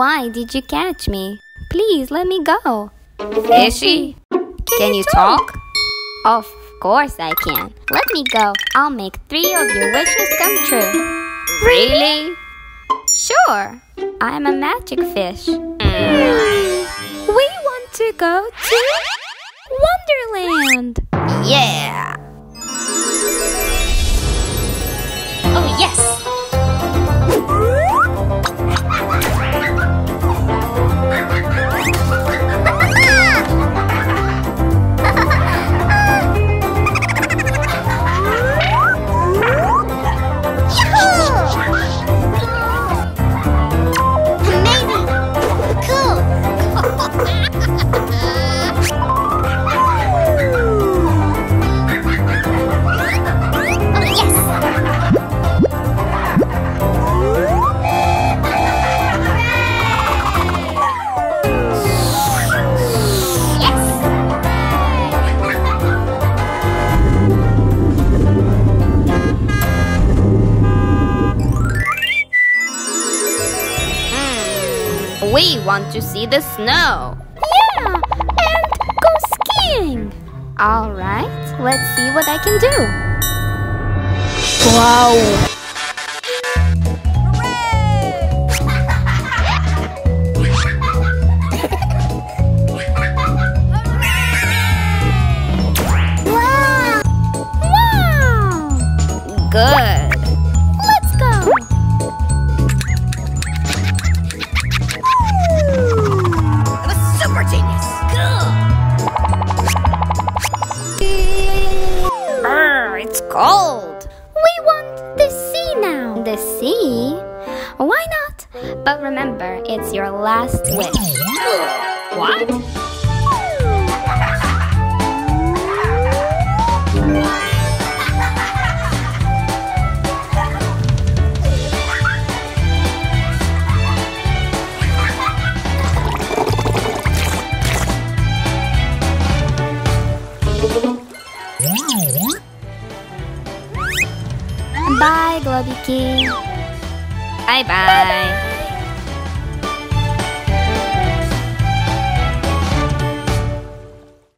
Why did you catch me? Please let me go. Fishy, can you talk? Of course I can. Let me go. I'll make 3 of your wishes come true. Really? Sure. I'm a magic fish. We want to go to Wonderland. Yeah. Oh, yes. We want to see the snow. Yeah, and go skiing. All right, let's see what I can do. Wow. Hooray! Wow. Wow. Good. Cold. We want the sea now. The sea? Why not? But remember, it's your last wish. What? Bye, Globiki. Bye-bye.